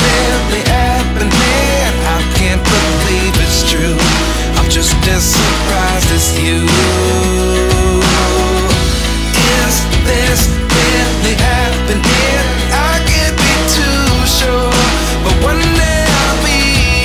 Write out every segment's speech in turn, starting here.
really happening? I can't believe it's true. I'm just as surprised as you. Is this really happening? I can't be too sure, but one day I'll be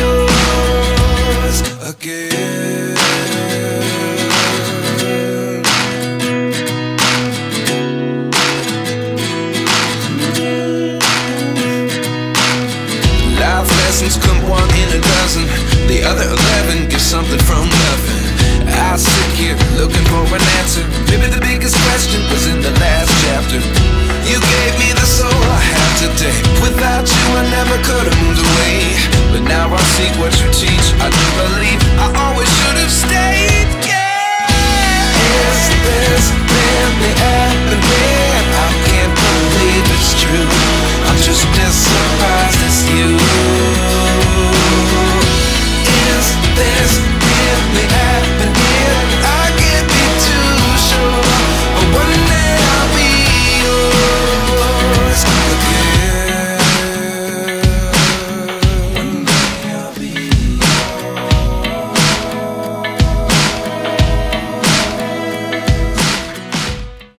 yours again. Come one in a dozen, the other 11 get something from nothing. I sit here looking for an answer. Maybe the biggest question was in the last chapter. You gave me the soul I have today. Without you I never could have moved away. But now I seek what you teach. I do believe I always should have stayed, yeah. Is this really happening? I can't believe it's true. I'm just as surprised.